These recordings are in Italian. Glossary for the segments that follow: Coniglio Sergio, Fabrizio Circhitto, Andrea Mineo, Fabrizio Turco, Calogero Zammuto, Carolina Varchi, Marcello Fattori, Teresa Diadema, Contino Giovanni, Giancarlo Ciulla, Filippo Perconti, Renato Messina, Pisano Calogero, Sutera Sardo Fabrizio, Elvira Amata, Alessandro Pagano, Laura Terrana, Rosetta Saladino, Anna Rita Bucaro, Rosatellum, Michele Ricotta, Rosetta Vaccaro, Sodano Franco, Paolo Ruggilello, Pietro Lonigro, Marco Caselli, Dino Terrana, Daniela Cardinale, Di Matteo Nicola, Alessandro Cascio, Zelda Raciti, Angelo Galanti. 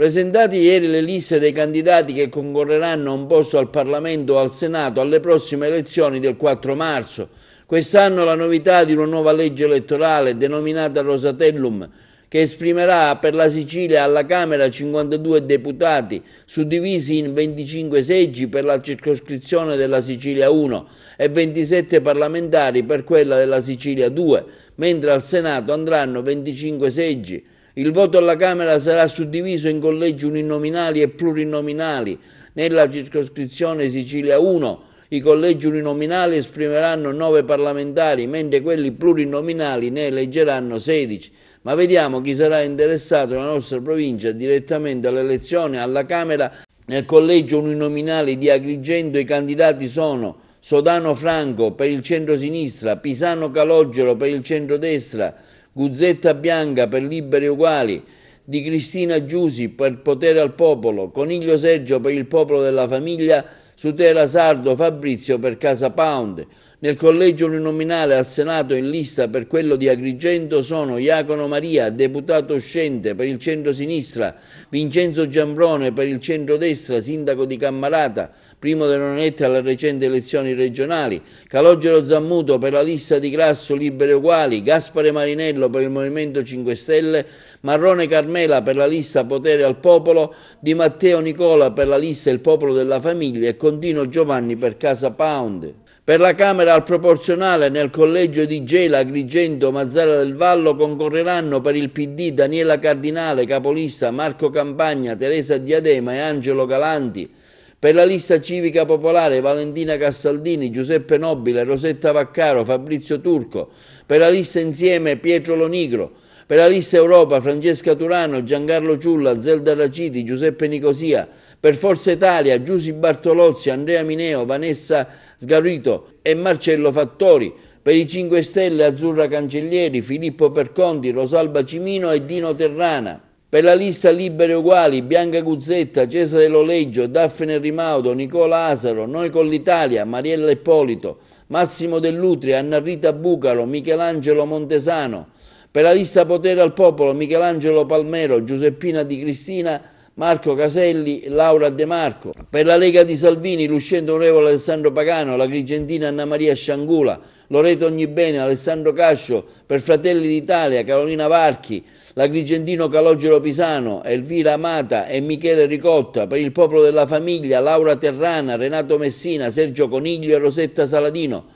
Presentate ieri le liste dei candidati che concorreranno a un posto al Parlamento o al Senato alle prossime elezioni del 4 marzo. Quest'anno la novità di una nuova legge elettorale denominata Rosatellum, che esprimerà per la Sicilia alla Camera 52 deputati, suddivisi in 25 seggi per la circoscrizione della Sicilia 1 e 27 parlamentari per quella della Sicilia 2, mentre al Senato andranno 25 seggi. Il voto alla Camera sarà suddiviso in collegi uninominali e plurinominali. Nella circoscrizione Sicilia 1 i collegi uninominali esprimeranno 9 parlamentari, mentre quelli plurinominali ne eleggeranno 16. Ma vediamo chi sarà interessato nella nostra provincia direttamente all'elezione alla Camera. Nel collegio uninominale di Agrigento i candidati sono Sodano Franco per il centro-sinistra, Pisano Calogero per il centro-destra, Guzzetta Bianca per Liberi Uguali, Di Cristina Giusi per Potere al Popolo, Coniglio Sergio per il Popolo della Famiglia, Sutera Sardo Fabrizio per Casa Pound. Nel collegio uninominale al Senato in lista per quello di Agrigento sono Iacono Maria, deputato uscente per il centro-sinistra, Vincenzo Giambrone per il centro-destra, sindaco di Cammarata, primo dei non eletti alle recenti elezioni regionali, Calogero Zammuto per la lista di Grasso Liberi Uguali, Gaspare Marinello per il Movimento 5 Stelle, Marrone Carmela per la lista Potere al Popolo, Di Matteo Nicola per la lista Il Popolo della Famiglia e Contino Giovanni per Casa Pound. Per la Camera al proporzionale nel collegio di Gela, Agrigento, Mazara del Vallo concorreranno per il PD Daniela Cardinale, capolista, Marco Campagna, Teresa Diadema e Angelo Galanti. Per la lista civica popolare Valentina Cassaldini, Giuseppe Nobile, Rosetta Vaccaro, Fabrizio Turco. Per la lista Insieme Pietro Lonigro. Per la lista Europa Francesca Turano, Giancarlo Ciulla, Zelda Raciti, Giuseppe Nicosia. Per Forza Italia Giusi Bartolozzi, Andrea Mineo, Vanessa Sgarrito e Marcello Fattori. Per i 5 Stelle Azzurra Cancellieri, Filippo Perconti, Rosalba Cimino e Dino Terrana. Per la lista Liberi Uguali Bianca Guzzetta, Cesare Loleggio, Daphne Rimaudo, Nicola Asaro, Noi con l'Italia, Mariella Ippolito, Massimo Dell'Utri, Anna Rita Bucaro, Michelangelo Montesano. Per la lista Potere al Popolo, Michelangelo Palmero, Giuseppina Di Cristina, Marco Caselli, Laura De Marco. Per la Lega di Salvini, l'uscente onorevole Alessandro Pagano, l'agrigentina Anna Maria Sciangula, Loreto Ognibene, Alessandro Cascio. Per Fratelli d'Italia, Carolina Varchi, l'agrigentino Calogero Pisano, Elvira Amata e Michele Ricotta. Per il Popolo della Famiglia, Laura Terrana, Renato Messina, Sergio Coniglio e Rosetta Saladino.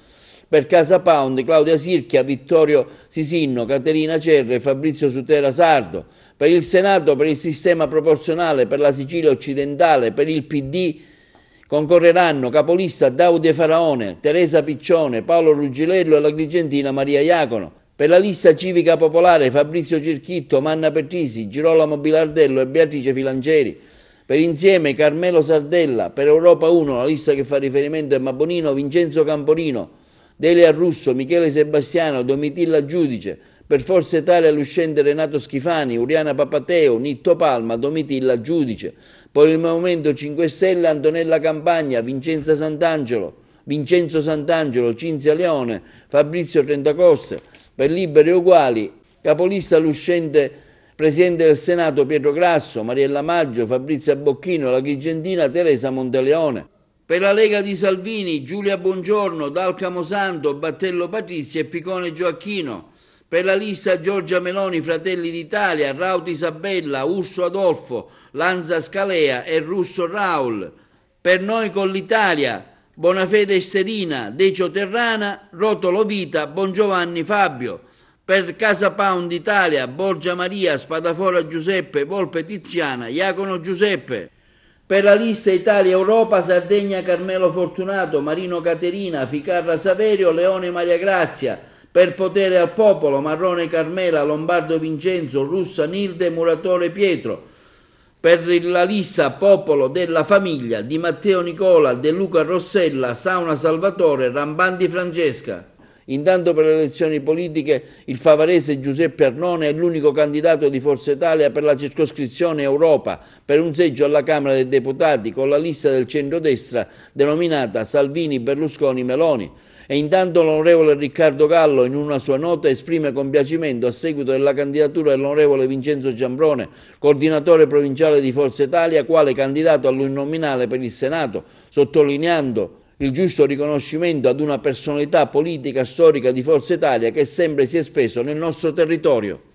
Per Casa Pound, Claudia Sirchia, Vittorio Sisinno, Caterina Cerre e Fabrizio Sutera Sardo. Per il Senato, per il sistema proporzionale, per la Sicilia occidentale, per il PD concorreranno capolista Daude Faraone, Teresa Piccione, Paolo Ruggilello e l'agrigentina Maria Iacono. Per la lista civica popolare Fabrizio Circhitto, Manna Petrisi, Girolamo Bilardello e Beatrice Filangieri. Per Insieme Carmelo Sardella. Per Europa 1, la lista che fa riferimento a Mabonino, Vincenzo Camporino, Delia Russo, Michele Sebastiano, Domitilla Giudice. Per Forza Italia l'uscente Renato Schifani, Uriana Papateo, Nitto Palma, Domitilla Giudice. Per il Movimento 5 Stelle Antonella Campagna, Vincenzo Sant'Angelo, Cinzia Leone, Fabrizio Trentacoste. Per Liberi Uguali capolista l'uscente Presidente del Senato Pietro Grasso, Mariella Maggio, Fabrizia Bocchino, l'agrigentina Teresa Monteleone. Per la Lega di Salvini, Giulia Buongiorno, Dalcamo Santo, Battello Patrizia e Picone Gioacchino. Per la lista Giorgia Meloni, Fratelli d'Italia, Rauti Isabella, Urso Adolfo, Lanza Scalea e Russo Raul. Per Noi con l'Italia, Bonafede Esterina, Decio Terrana, Rotolo Vita, Bongiovanni Fabio. Per Casa Pound Italia, Borgia Maria, Spadafora Giuseppe, Volpe Tiziana, Iacono Giuseppe. Per la lista Italia-Europa, Sardegna Carmelo Fortunato, Marino Caterina, Ficarra Saverio, Leone Maria Grazia. Per Potere al Popolo, Marrone Carmela, Lombardo Vincenzo, Russa Nilde, Muratore Pietro. Per la lista Popolo della Famiglia, Di Matteo Nicola, De Luca Rossella, Sauna Salvatore, Rambanti Francesca. Intanto per le elezioni politiche il favarese Giuseppe Arnone è l'unico candidato di Forza Italia per la circoscrizione Europa, per un seggio alla Camera dei Deputati con la lista del centrodestra denominata Salvini-Berlusconi-Meloni. E intanto l'onorevole Riccardo Gallo, in una sua nota, esprime compiacimento a seguito della candidatura dell'onorevole Vincenzo Giambrone, coordinatore provinciale di Forza Italia, quale candidato all'uninominale per il Senato, sottolineando il giusto riconoscimento ad una personalità politica storica di Forza Italia che sempre si è speso nel nostro territorio.